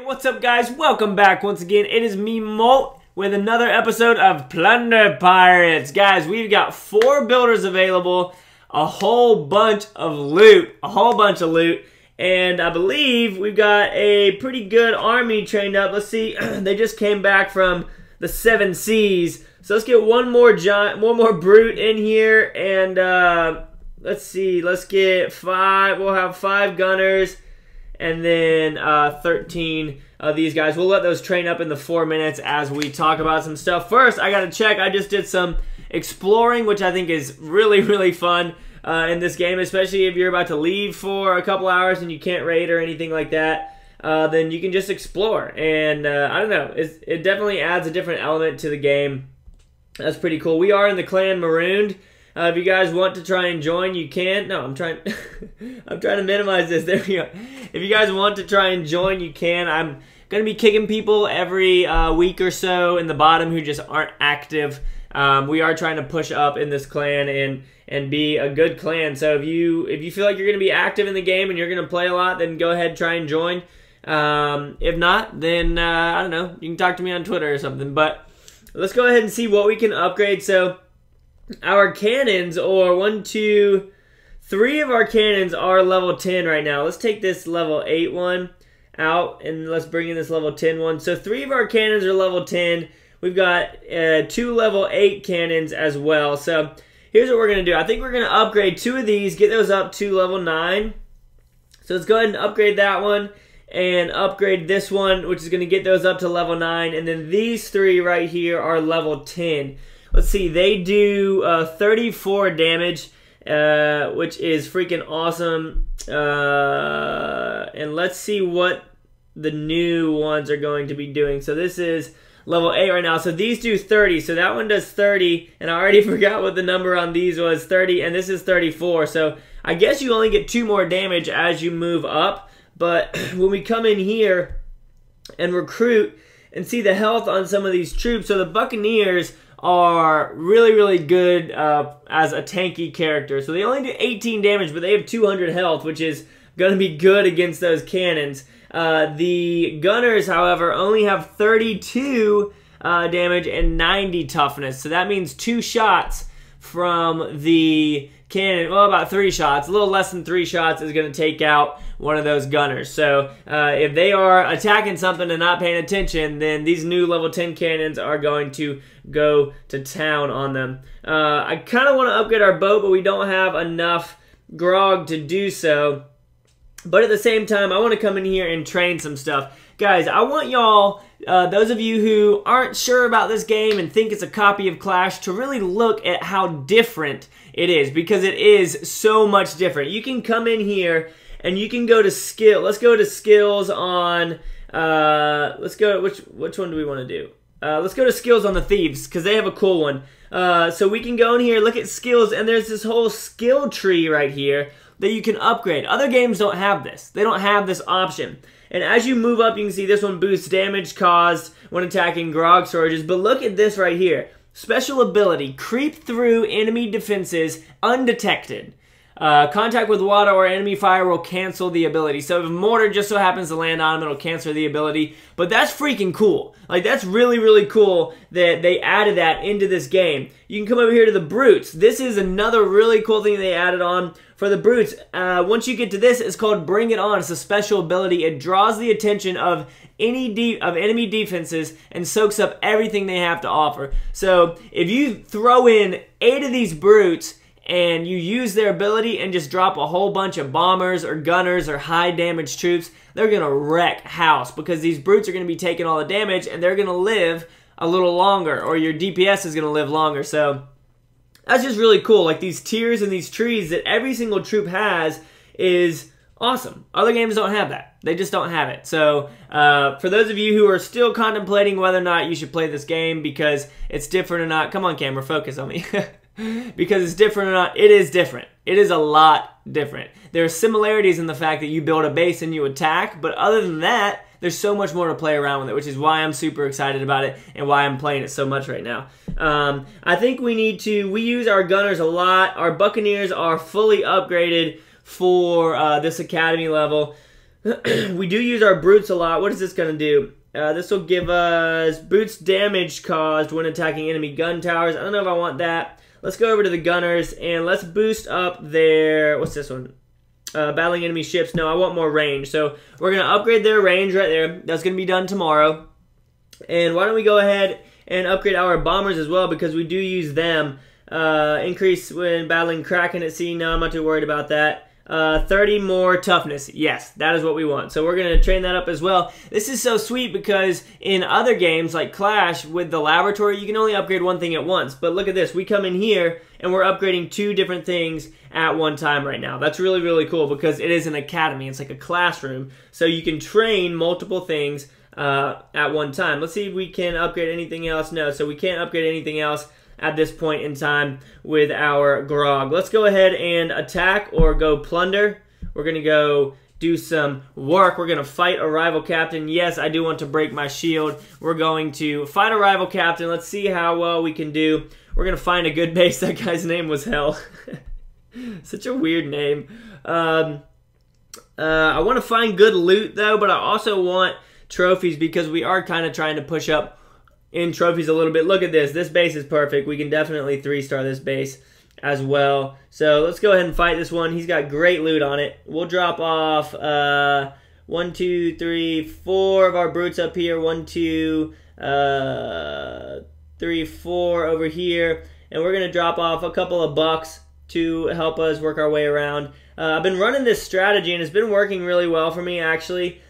Hey, what's up guys? Welcome back once again. It is me, Molt, with another episode of Plunder Pirates. Guys, we've got 4 builders available, a whole bunch of loot, and I believe we've got a pretty good army trained up. Let's see, they just came back from the 7 Seas, so let's get one more brute in here, and let's see, let's get 5, we'll have 5 gunners, and then 13 of these guys. We'll let those train up in the 4 minutes as we talk about some stuff. First, I gotta check, I just did some exploring, which I think is really, really fun in this game, especially if you're about to leave for a couple hours and you can't raid or anything like that, then you can just explore. And I don't know, it definitely adds a different element to the game. That's pretty cool. We are in the clan Marooned. If you guys want to try and join, you can. No, I'm trying to minimize this. There we go. If you guys want to try and join, you can. I'm going to be kicking people every week or so in the bottom who just aren't active. We are trying to push up in this clan and be a good clan. So if you feel like you're going to be active in the game and you're going to play a lot, then go ahead and try and join. If not, then I don't know. You can talk to me on Twitter or something. But let's go ahead and see what we can upgrade. So our cannons, or 1, 2, 3 of our cannons are level 10 right now. Let's take this level 8 one out and let's bring in this level 10 one. So 3 of our cannons are level 10. We've got 2 level 8 cannons as well. So here's what we're going to do. I think we're going to upgrade 2 of these, get those up to level 9. So let's go ahead and upgrade that one and upgrade this one, which is going to get those up to level 9. And then these 3 right here are level 10. Let's see, they do 34 damage, which is freaking awesome. And let's see what the new ones are going to be doing. So this is level 8 right now. So these do 30. So that one does 30, and I already forgot what the number on these was, 30, and this is 34. So I guess you only get 2 more damage as you move up. But when we come in here and recruit and see the health on some of these troops, so the Buccaneers are really, really good as a tanky character. So they only do 18 damage, but they have 200 health, which is going to be good against those cannons. The gunners, however, only have 32 damage and 90 toughness. So that means 2 shots from the cannon, well, about 3 shots, a little less than 3 shots is going to take out one of those gunners. So if they are attacking something and not paying attention, then these new level 10 cannons are going to go to town on them. I kind of want to upgrade our boat, but we don't have enough grog to do so. But at the same time, I want to come in here and train some stuff. Guys, I want y'all, those of you who aren't sure about this game and think it's a copy of Clash, to really look at how different it is, because it is so much different. You can come in here and you can go to skill. Let's go to skills on, let's go, which one do we want to do? Let's go to skills on the thieves, because they have a cool one. So we can go in here, look at skills, and there's this whole skill tree right here that you can upgrade. Other games don't have this. They don't have this option. And as you move up, you can see this one boosts damage caused when attacking grog storages. But look at this right here. Special ability, creep through enemy defenses undetected. Contact with water or enemy fire will cancel the ability. So if a mortar just so happens to land on him, it'll cancel the ability. But that's freaking cool. Like, that's really, really cool that they added that into this game. You can come over here to the brutes. This is another really cool thing they added on for the brutes. Once you get to this, it's called Bring It On. It's a special ability. It draws the attention of enemy defenses and soaks up everything they have to offer. So if you throw in 8 of these brutes and you use their ability and just drop a whole bunch of bombers or gunners or high damage troops, they're going to wreck house, because these brutes are going to be taking all the damage and they're going to live a little longer, or your DPS is going to live longer. So that's just really cool. Like, these tiers and these trees that every single troop has is awesome. Other games don't have that. They just don't have it. So for those of you who are still contemplating whether or not you should play this game because it's different or not, come on camera, focus on me. Because it's different or not, it is different. It is a lot different. There are similarities in the fact that you build a base and you attack, but other than that, there's so much more to play around with it, which is why I'm super excited about it and why I'm playing it so much right now. I think we use our gunners a lot. Our buccaneers are fully upgraded for this academy level. We do use our brutes a lot. What is this going to do? This will give us brutes damage caused when attacking enemy gun towers. I don't know if I want that. Let's go over to the gunners and let's boost up their... What's this one? Battling enemy ships. No, I want more range. So we're going to upgrade their range right there. That's going to be done tomorrow. And why don't we go ahead and upgrade our bombers as well, because we do use them. Increase when battling Kraken at sea. No, I'm not too worried about that. 30 more toughness. Yes, that is what we want. So we're going to train that up as well. This is so sweet because in other games like Clash with the laboratory, you can only upgrade one thing at once. But look at this. We come in here and we're upgrading two different things at one time right now. That's really, really cool because it is an academy. It's like a classroom. So you can train multiple things at one time. Let's see if we can upgrade anything else. No, so we can't upgrade anything else at this point in time with our grog. Let's go ahead and attack or go plunder. We're gonna go do some work. We're gonna fight a rival captain. Yes, I do want to break my shield. We're going to fight a rival captain. Let's see how well we can do. We're gonna find a good base. That guy's name was Hell. Such a weird name. I wanna find good loot though, but I also want trophies because we are kinda trying to push up in trophies a little bit. Look at this. This base is perfect. We can definitely 3-star this base as well. So let's go ahead and fight this one. He's got great loot on it. We'll drop off 1, 2, 3, 4 of our brutes up here. 1, 2, 3, 4 over here. And we're going to drop off a couple of bucks to help us work our way around. I've been running this strategy and it's been working really well for me actually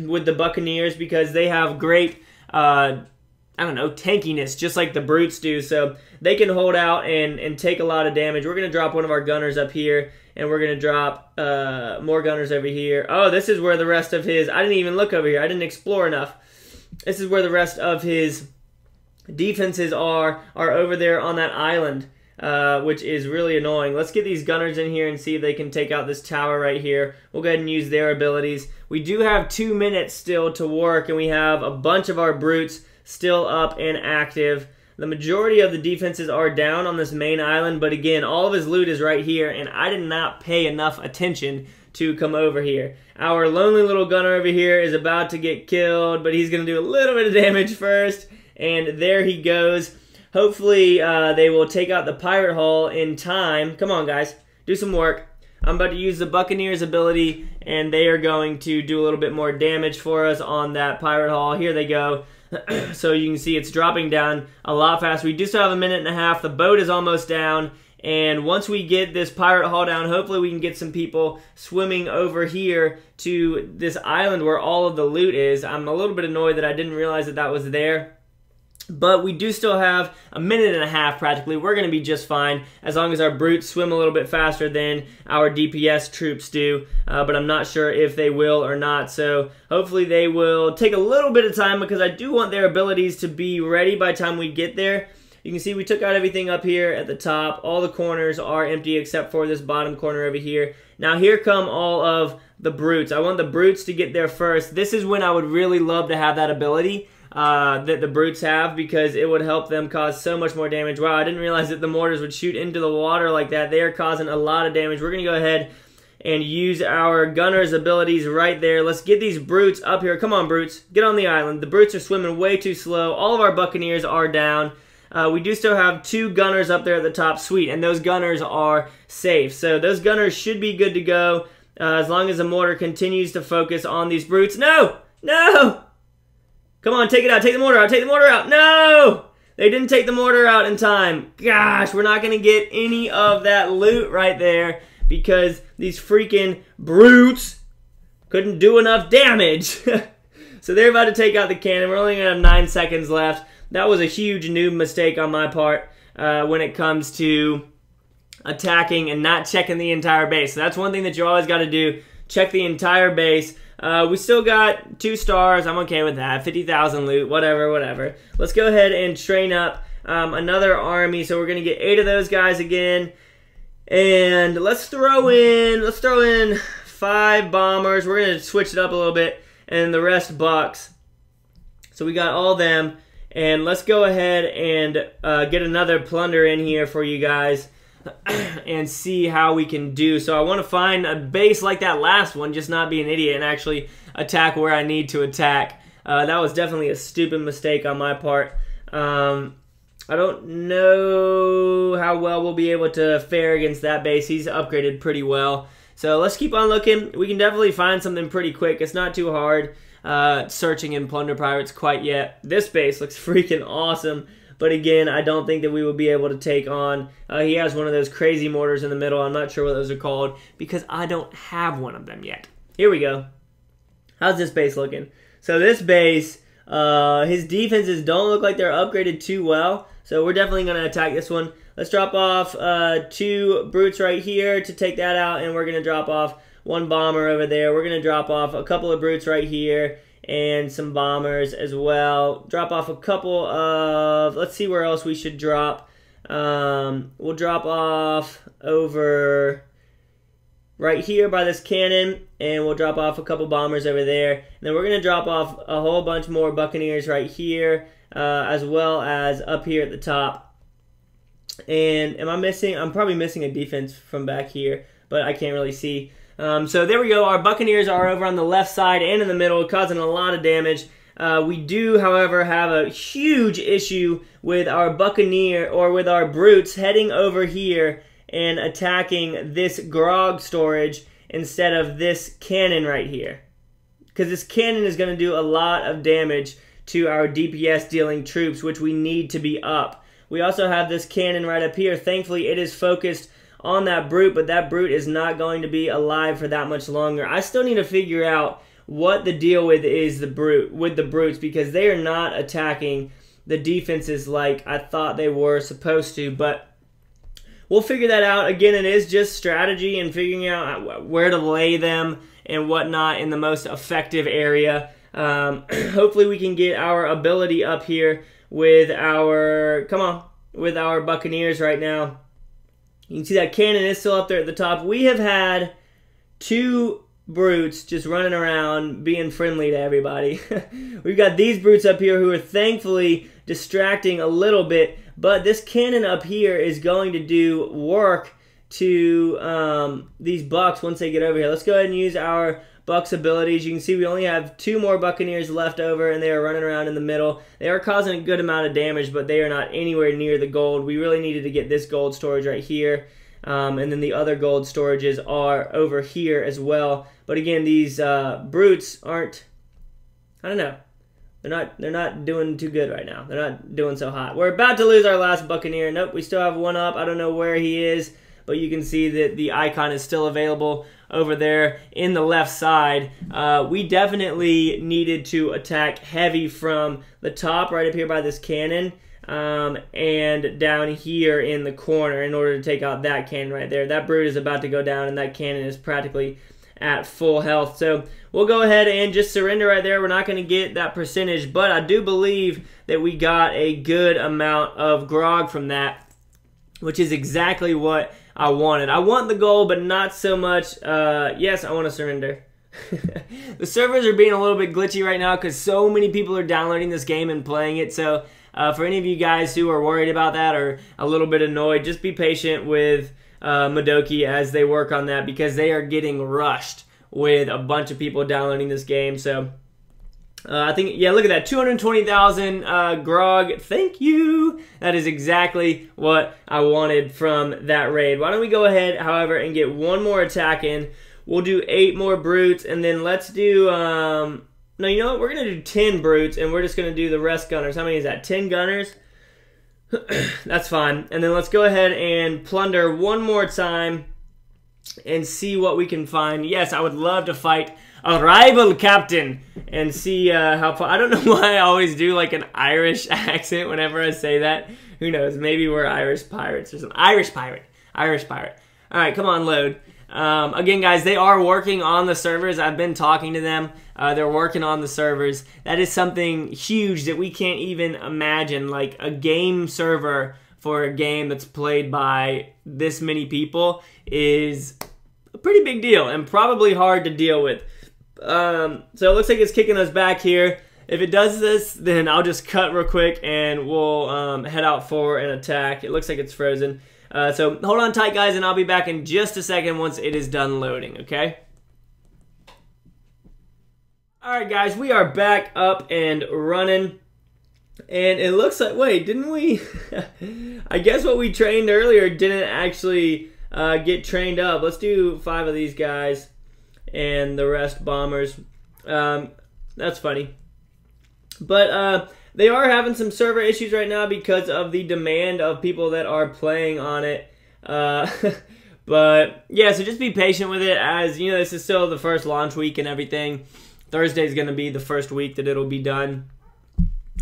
with the Buccaneers because they have great... I don't know, tankiness, just like the brutes do. So they can hold out and take a lot of damage. We're going to drop one of our gunners up here, and we're going to drop more gunners over here. Oh, this is where the rest of his... I didn't even look over here. I didn't explore enough. This is where the rest of his defenses are over there on that island, which is really annoying. Let's get these gunners in here and see if they can take out this tower right here. We'll go ahead and use their abilities. We do have 2 minutes still to work, and we have a bunch of our brutes still up and active. The majority of the defenses are down on this main island, but again, all of his loot is right here, and I did not pay enough attention to come over here. Our lonely little gunner over here is about to get killed, but he's going to do a little bit of damage first, and there he goes. Hopefully, they will take out the pirate hull in time. Come on, guys. Do some work. I'm about to use the Buccaneers ability, and they are going to do a little bit more damage for us on that pirate hull. Here they go. So you can see it's dropping down a lot faster. We do still have a minute and a half. The boat is almost down. And once we get this pirate hull down, hopefully we can get some people swimming over here to this island where all of the loot is. I'm a little bit annoyed that I didn't realize that that was there. But we do still have a minute and a half practically. We're going to be just fine as long as our brutes swim a little bit faster than our DPS troops do. But I'm not sure if they will or not. So hopefully they will take a little bit of time because I do want their abilities to be ready by the time we get there. You can see we took out everything up here at the top. All the corners are empty except for this bottom corner over here. Now here come all of the brutes. I want the brutes to get there first. This is when I would really love to have that ability that the brutes have, because it would help them cause so much more damage. Wow, I didn't realize that the mortars would shoot into the water like that. They are causing a lot of damage. We're going to go ahead and use our gunner's abilities right there. Let's get these brutes up here. Come on, brutes. Get on the island. The brutes are swimming way too slow. All of our buccaneers are down. We do still have 2 gunners up there at the top. Sweet, and those gunners are safe. So those gunners should be good to go as long as the mortar continues to focus on these brutes. No! No! Come on, take it out. Take the mortar out. Take the mortar out. No! They didn't take the mortar out in time. Gosh, we're not going to get any of that loot right there because these freaking brutes couldn't do enough damage. So they're about to take out the cannon. We're only going to have 9 seconds left. That was a huge noob mistake on my part when it comes to attacking and not checking the entire base. So that's one thing that you always got to do. Check the entire base. We still got 2 stars. I'm okay with that. 50,000 loot. Whatever, whatever. Let's go ahead and train up another army. So we're going to get 8 of those guys again. And let's throw in 5 bombers. We're going to switch it up a little bit. And the rest bucks. So we got all them. And let's go ahead and get another plunder in here for you guys. and see how we can do. So I want to find a base like that last one, just not be an idiot and actually attack where I need to attack. That was definitely a stupid mistake on my part. I don't know how well we'll be able to fare against that base. He's upgraded pretty well. So let's keep on looking. We can definitely find something pretty quick. It's not too hard searching in Plunder Pirates quite yet. This base looks freaking awesome. But again, I don't think that we will be able to take on. He has one of those crazy mortars in the middle. I'm not sure what those are called because I don't have one of them yet. Here we go. How's this base looking? So this base, his defenses don't look like they're upgraded too well. So we're definitely going to attack this one. Let's drop off 2 brutes right here to take that out. And we're going to drop off 1 bomber over there. We're going to drop off a couple of brutes right here. And some bombers as well. Drop off a couple of... Let's see where else we should drop. We'll drop off over right here by this cannon. And we'll drop off a couple bombers over there. And then we're going to drop off a whole bunch more buccaneers right here. As well as up here at the top. And am I missing... I'm probably missing a defense from back here. But I can't really see... So there we go. Our Buccaneers are over on the left side and in the middle, causing a lot of damage. We do, however, have a huge issue with our Buccaneer, or with our Brutes, heading over here and attacking this Grog storage instead of this cannon right here. Because this cannon is going to do a lot of damage to our DPS dealing troops, which we need to be up. We also have this cannon right up here. Thankfully, it is focused on that brute, but that brute is not going to be alive for that much longer. I still need to figure out what the deal with the brutes, because they are not attacking the defenses like I thought they were supposed to, but we'll figure that out. Again, it is just strategy and figuring out where to lay them and whatnot in the most effective area. Hopefully we can get our ability up here with our, come on, with our Buccaneers right now. You can see that cannon is still up there at the top. We have had 2 brutes just running around being friendly to everybody. We've got these brutes up here who are thankfully distracting a little bit, but this cannon up here is going to do work to these bucks once they get over here. Let's go ahead and use our bucks abilities. You can see we only have 2 more buccaneers left over, and they are running around in the middle. They are causing a good amount of damage, but they are not anywhere near the gold. We really needed to get this gold storage right here, and then the other gold storages are over here as well. But again, these brutes aren't, I don't know, they're not doing too good right now. They're not doing so hot. We're about to lose our last buccaneer. Nope, we still have 1 up. I don't know where he is, but you can see that the icon is still available over there in the left side. We definitely needed to attack heavy from the top right up here by this cannon, and down here in the corner in order to take out that cannon right there. That brute is about to go down, and that cannon is practically at full health. So we'll go ahead and just surrender right there. We're not going to get that percentage, but I do believe that we got a good amount of grog from that, which is exactly what I wanted. I want the gold, but not so much. Yes, I want to surrender. The servers are being a little bit glitchy right now because so many people are downloading this game and playing it. So for any of you guys who are worried about that or a little bit annoyed, just be patient with Midoki as they work on that, because they are getting rushed with a bunch of people downloading this game. So I think, yeah, look at that, 220,000 grog. Thank you. That is exactly what I wanted from that raid. Why don't we go ahead, however, and get 1 more attack in. We'll do 8 more brutes, and then let's do, no, you know what? We're going to do 10 brutes, and we're just going to do the rest gunners. How many is that? 10 gunners? That's fine. And then let's go ahead and plunder 1 more time and see what we can find. Yes, I would love to fight a rival captain and see how far. I don't know why I always do like an Irish accent whenever I say that. Who knows? Maybe we're Irish pirates or something. Irish pirate. Irish pirate. All right, come on, load. Again, guys, they are working on the servers. I've been talking to them. They're working on the servers. That is something huge that we can't even imagine, like a game server for a game that's played by this many people is a pretty big deal and probably hard to deal with. So it looks like it's kicking us back here. If it does this, then I'll just cut real quick and we'll head out for an attack. It looks like it's frozen. So hold on tight, guys, and I'll be back in just a second once it is done loading, okay? Alright, guys, we are back up and running. And it looks like, wait, didn't we? I guess what we trained earlier didn't actually get trained up. Let's do 5 of these guys and the rest bombers. That's funny. But they are having some server issues right now because of the demand of people that are playing on it. But yeah, so just be patient with it, as you know, this is still the first launch week and everything. Thursday is going to be the first week that it'll be done.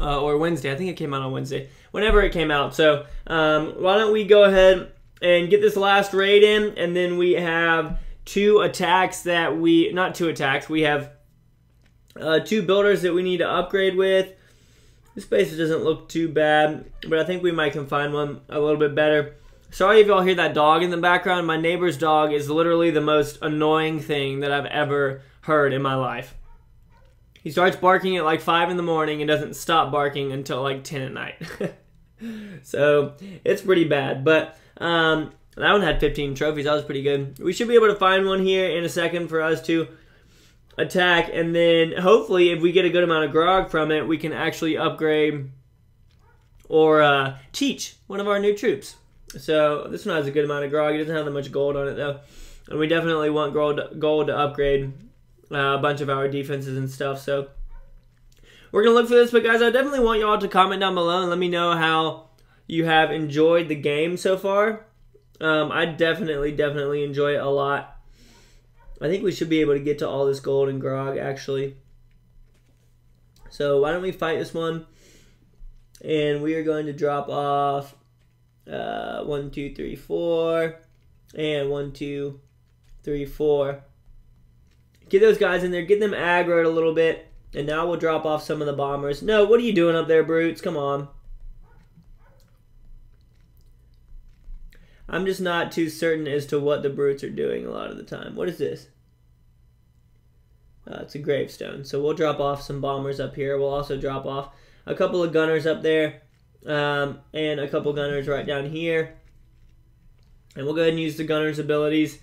Or Wednesday. I think it came out on Wednesday. Whenever it came out. So why don't we go ahead and get this last raid in, and then we have 2 attacks that we... Not 2 attacks. We have 2 builders that we need to upgrade with. This base doesn't look too bad, but I think we might can find one a little bit better. Sorry if y'all hear that dog in the background. My neighbor's dog is literally the most annoying thing that I've ever heard in my life. He starts barking at like 5 in the morning and doesn't stop barking until like 10 at night. So it's pretty bad. But that one had 15 trophies. That was pretty good. We should be able to find one here in a second for us to attack. And then hopefully if we get a good amount of grog from it, we can actually upgrade or teach one of our new troops. So this one has a good amount of grog. It doesn't have that much gold on it though. And we definitely want gold to upgrade a bunch of our defenses and stuff, so we're gonna look for this. But guys, I definitely want y'all to comment down below and let me know how you have enjoyed the game so far. I definitely enjoy it a lot. I think we should be able to get to all this gold and grog actually, so why don't we fight this one, and we are going to drop off 1, 2, 3, 4 and 1, 2, 3, 4. Get those guys in there. Get them aggroed a little bit. And now we'll drop off some of the bombers. No, what are you doing up there, brutes? Come on. I'm just not too certain as to what the brutes are doing a lot of the time. What is this? It's a gravestone. So we'll drop off some bombers up here. We'll also drop off a couple of gunners up there. And a couple gunners right down here. And we'll go ahead and use the gunners' abilities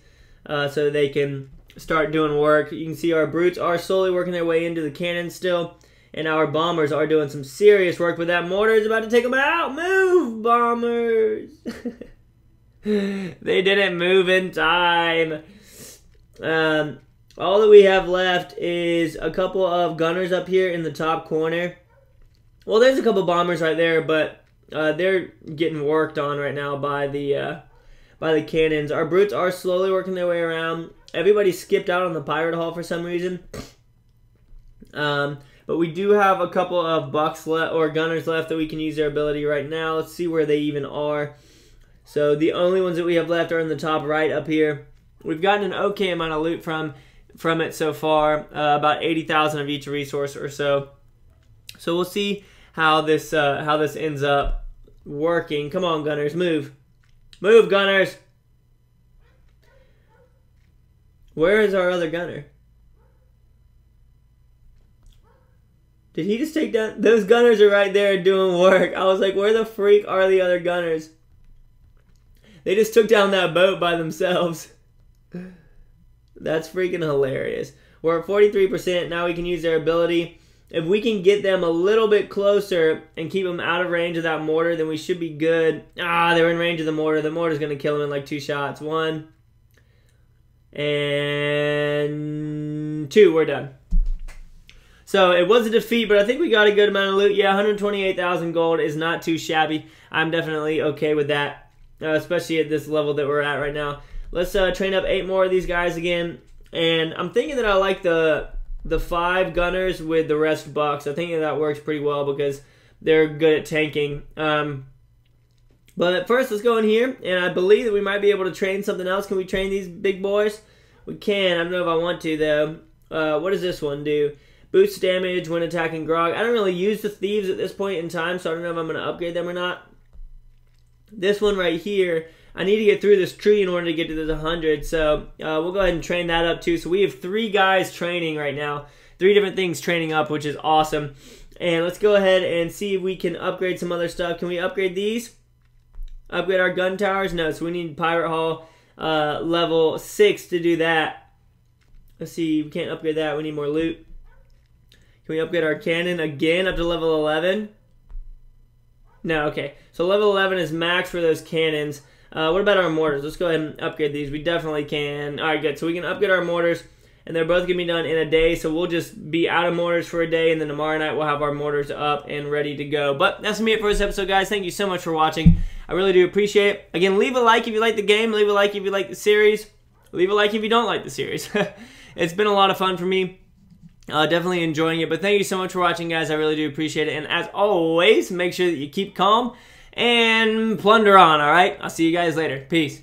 so they can... start doing work. You can see our brutes are slowly working their way into the cannon still, and our bombers are doing some serious work. But that mortar is about to take them out. Move, bombers! They didn't move in time. All that we have left is a couple of gunners up here in the top corner. Well, there's a couple bombers right there, but they're getting worked on right now by the cannons. Our brutes are slowly working their way around. Everybody skipped out on the pirate hall for some reason. But we do have a couple of bucks left, or gunners left, that we can use their ability right now. Let's see where they even are. So the only ones that we have left are in the top right up here. We've gotten an okay amount of loot from it so far. About 80,000 of each resource or so. So we'll see how this ends up working. Come on, gunners, move. Move, gunners! Where is our other gunner? Did he just take down? Those gunners are right there doing work. I was like, where the freak are the other gunners? They just took down that boat by themselves. That's freaking hilarious. We're at 43%. Now we can use their ability. If we can get them a little bit closer and keep them out of range of that mortar, then we should be good. Ah, they're in range of the mortar. The mortar's going to kill them in like 2 shots. 1... and 2, we're done. So it was a defeat, but I think we got a good amount of loot. Yeah, 128,000 gold is not too shabby. I'm definitely okay with that, especially at this level that we're at right now. Let's train up 8 more of these guys again. And I'm thinking that I like the 5 gunners with the rest bucks. I think that works pretty well because they're good at tanking. But first, let's go in here, and I believe that we might be able to train something else. Can we train these big boys? We can. I don't know if I want to, though. What does this one do? Boosts damage when attacking grog. I don't really use the thieves at this point in time, so I don't know if I'm going to upgrade them or not. This one right here, I need to get through this tree in order to get to this 100, so we'll go ahead and train that up, too. So we have 3 guys training right now, 3 different things training up, which is awesome. And let's go ahead and see if we can upgrade some other stuff. Can we upgrade these? Upgrade our gun towers? No, so we need Pirate Hall level 6 to do that. Let's see, we can't upgrade that. We need more loot. Can we upgrade our cannon again up to level 11? No, okay. So level 11 is max for those cannons. What about our mortars? Let's go ahead and upgrade these. We definitely can. All right, good. So we can upgrade our mortars, and they're both going to be done in a day. So we'll just be out of mortars for a day, and then tomorrow night we'll have our mortars up and ready to go. But that's going to be it for this episode, guys. Thank you so much for watching. I really do appreciate it. Again, leave a like if you like the game. Leave a like if you like the series. Leave a like if you don't like the series. It's been a lot of fun for me. Definitely enjoying it. But thank you so much for watching, guys. I really do appreciate it. And as always, make sure that you keep calm and plunder on, all right? I'll see you guys later. Peace.